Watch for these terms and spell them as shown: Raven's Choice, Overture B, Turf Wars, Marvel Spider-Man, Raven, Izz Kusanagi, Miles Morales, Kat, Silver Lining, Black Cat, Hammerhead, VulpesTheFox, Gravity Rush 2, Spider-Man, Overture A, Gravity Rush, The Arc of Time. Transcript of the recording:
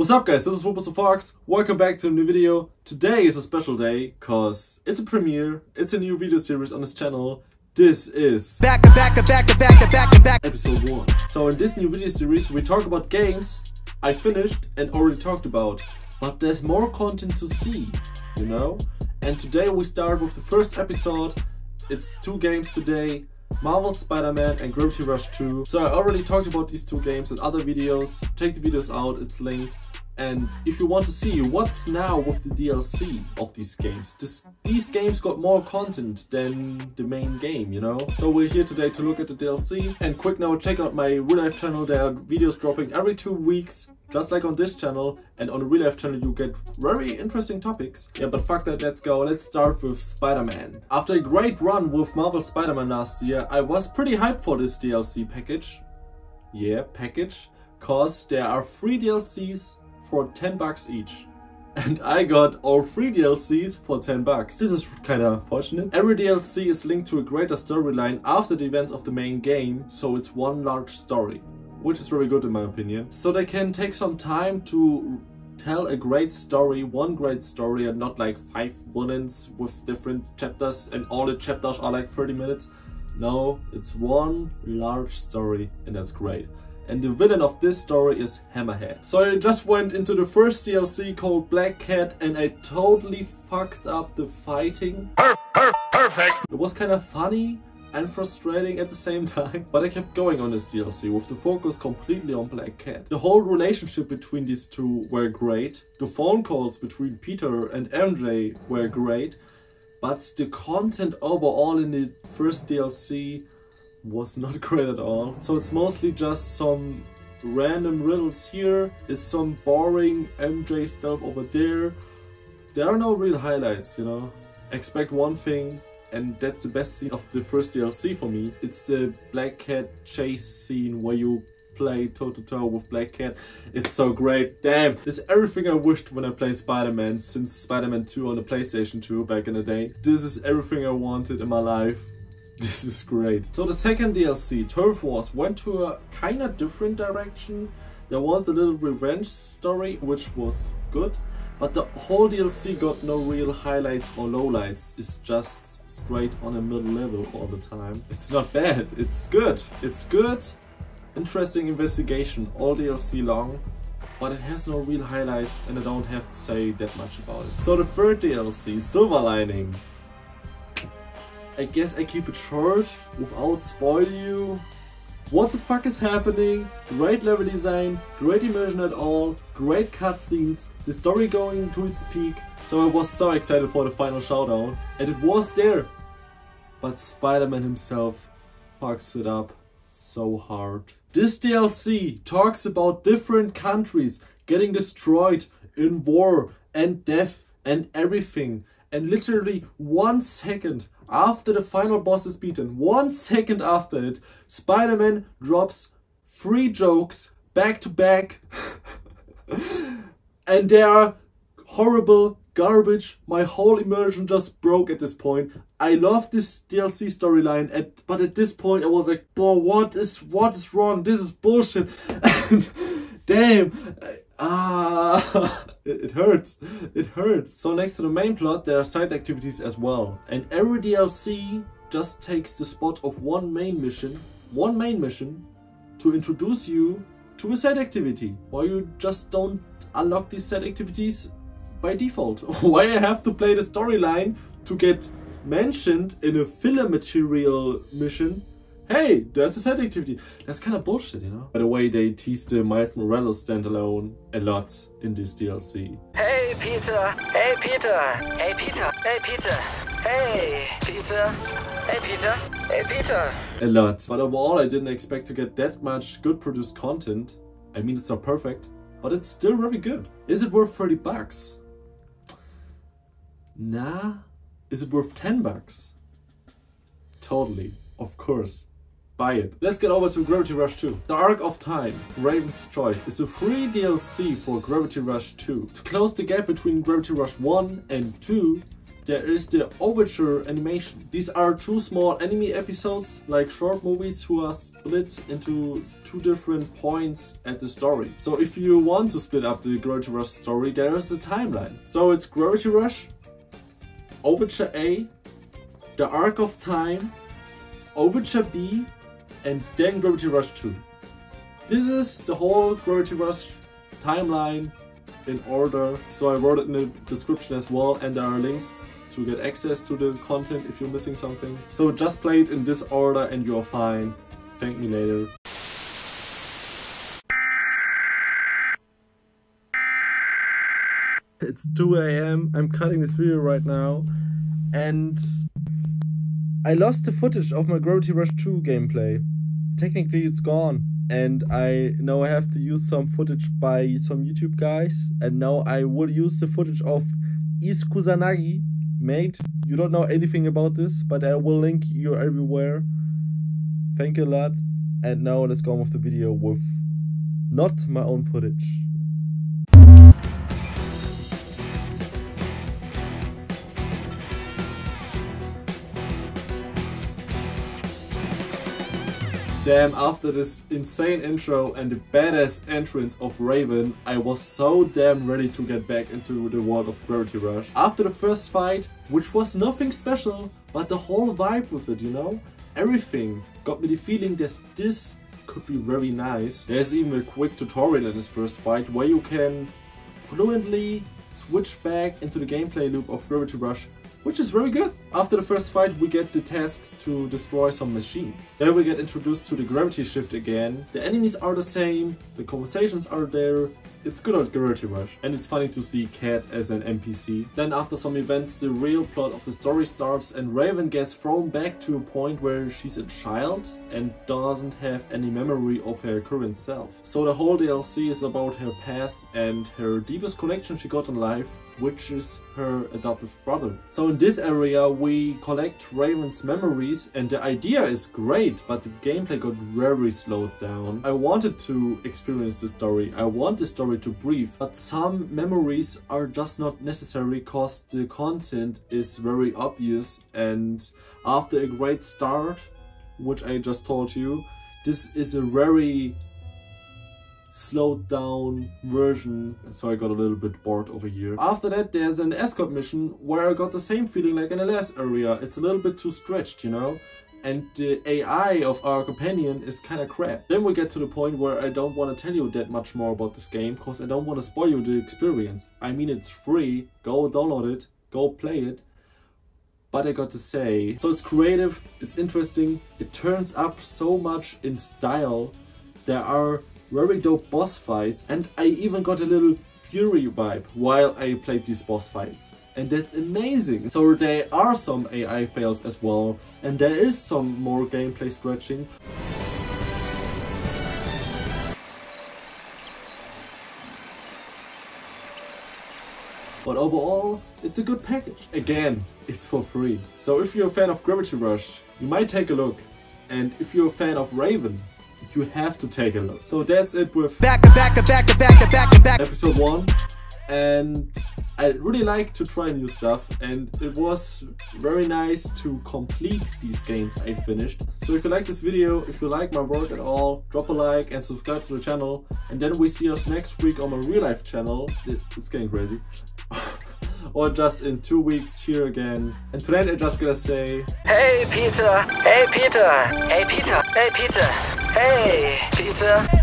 What's up, guys? This is VulpesTheFox. Welcome back to a new video. Today is a special day because it's a premiere. It's a new video series on this channel. This is episode 1. So in this new video series we talk about games I finished and already talked about, but there's more content to see, you know? And today we start with the first episode. It's 2 games today: Marvel Spider-Man and Gravity Rush 2. So I already talked about these 2 games in other videos. Check the videos out, it's linked. And if you want to see what's now with the DLC of these games, these games got more content than the main game, you know? So we're here today to look at the DLC. And quick now, check out my real life channel. There are videos dropping every 2 weeks, just like on this channel. And on the real life channel you get very interesting topics. Yeah, but fuck that, let's go. Let's start with Spider-Man. After a great run with Marvel Spider-Man last year, I was pretty hyped for this DLC package. Yeah, package. Cause there are 3 DLCs for 10 bucks each. And I got all 3 DLCs for 10 bucks. This is kinda unfortunate. Every DLC is linked to a greater storyline after the events of the main game, so it's one large story, which is very good in my opinion. So they can take some time to tell a great story, one great story, and not like 5 villains with different chapters and all the chapters are like 30 minutes. No, it's one large story and that's great. And the villain of this story is Hammerhead. So I just went into the first DLC called Black Cat and I totally fucked up the fighting. Perfect! It was kind of funny and frustrating at the same time. But I kept going on this DLC with the focus completely on Black Cat. The whole relationship between these two were great. The phone calls between Peter and MJ were great. But the content overall in the first DLC was not great at all. So it's mostly just some random riddles here, it's some boring MJ stuff over there. There are no real highlights, you know. Expect one thing, and that's the best scene of the first DLC for me. It's the Black Cat chase scene where you play toe-to-toe with Black Cat. It's so great. Damn, it's everything I wished when I played Spider-Man since Spider-Man 2 on the PlayStation 2 back in the day. This is everything I wanted in my life. This is great. So the second DLC, Turf Wars, went to a kind of different direction. There was a little revenge story, which was good, but the whole DLC got no real highlights or lowlights. It's just straight on a middle level all the time. It's not bad, it's good. It's good, interesting investigation, all DLC long, but it has no real highlights and I don't have to say that much about it. So the third DLC, Silver Lining. I guess I keep it short without spoiling you. What the fuck is happening? Great level design, great immersion at all, great cutscenes, the story going to its peak. So I was so excited for the final showdown, and it was there. But Spider-Man himself fucks it up so hard. This DLC talks about different countries getting destroyed in war and death and everything. And literally 1 second after the final boss is beaten, 1 second after it, Spider-Man drops 3 jokes back to back. And they are horrible garbage. My whole immersion just broke at this point. I love this DLC storyline, but at this point I was like, bro, what is wrong? This is bullshit. And damn. It hurts. It hurts. So next to the main plot, there are side activities as well. And every DLC just takes the spot of one main mission to introduce you to a side activity. Why you just don't unlock these side activities by default? Why I have to play the storyline to get mentioned in a filler material mission? Hey, there's a side activity. That's kind of bullshit, you know? By the way, they teased the Miles Morales standalone a lot in this DLC. Hey, Peter. Hey, Peter. Hey, Peter. Hey, Peter. Hey, Peter. Hey, Peter. Hey, Peter. A lot. But overall, I didn't expect to get that much good produced content. I mean, it's not perfect, but it's still really good. Is it worth 30 bucks? Nah. Is it worth 10 bucks? Totally. Of course. Buy it. Let's get over to Gravity Rush 2. The Arc of Time, Raven's Choice, is a free DLC for Gravity Rush 2. To close the gap between Gravity Rush 1 and 2, there is the Overture animation. These are two small anime episodes, like short movies who are split into two different points at the story. So if you want to split up the Gravity Rush story, there is a timeline. So it's Gravity Rush, Overture A, The Arc of Time, Overture B, and then Gravity Rush 2. This is the whole Gravity Rush timeline in order, so I wrote it in the description as well, and there are links to get access to the content if you're missing something. So just play it in this order and you're fine. Thank me later. It's 2 AM, I'm cutting this video right now, and I lost the footage of my Gravity Rush 2 gameplay. Technically it's gone, and I know I have to use some footage by some YouTube guys, and now I will use the footage of Izz Kusanagi. Mate, you don't know anything about this, but I will link you everywhere. Thank you a lot, and now let's go on with the video with not my own footage. Damn, after this insane intro and the badass entrance of Raven, I was so damn ready to get back into the world of Gravity Rush. After the first fight, which was nothing special, but the whole vibe with it, you know? Everything got me the feeling that this could be very nice. There's even a quick tutorial in this first fight where you can fluently switch back into the gameplay loop of Gravity Rush, which is very good. After the first fight, we get the task to destroy some machines. There we get introduced to the gravity shift again. The enemies are the same, the conversations are there. It's good at Gravity Rush. And it's funny to see Kat as an NPC. Then after some events, the real plot of the story starts, and Raven gets thrown back to a point where she's a child and doesn't have any memory of her current self. So the whole DLC is about her past and her deepest connection she got in life, which is her adoptive brother. So in this area we collect Raven's memories, and the idea is great, but the gameplay got very slowed down. I wanted to experience the story, I want the story to breathe, but some memories are just not necessary cause the content is very obvious, and after a great start, which I just told you, this is a very slowed down version, so I got a little bit bored over here. After that, there's an escort mission where I got the same feeling like in the last area. It's a little bit too stretched, you know? And the AI of our companion is kinda crap. Then we get to the point where I don't wanna tell you that much more about this game, cause I don't wanna spoil you the experience. I mean, it's free, go download it, go play it. But I got to say, so it's creative, it's interesting, it turns up so much in style. There are very dope boss fights, and I even got a little Fury vibe while I played these boss fights, and that's amazing. So there are some AI fails as well, and there is some more gameplay stretching. But overall, it's a good package. Again, it's for free. So if you're a fan of Gravity Rush, you might take a look, and if you're a fan of Raven, you have to take a look. So that's it with episode 1, and I really like to try new stuff, and it was very nice to complete these games I finished. So if you like this video, if you like my work at all, drop a like and subscribe to the channel, and then we see us next week on my real life channel. It's getting crazy. Or just in 2 weeks here again. And today I just gotta say, hey Peter, hey Peter, hey Peter, hey Peter, hey Peter.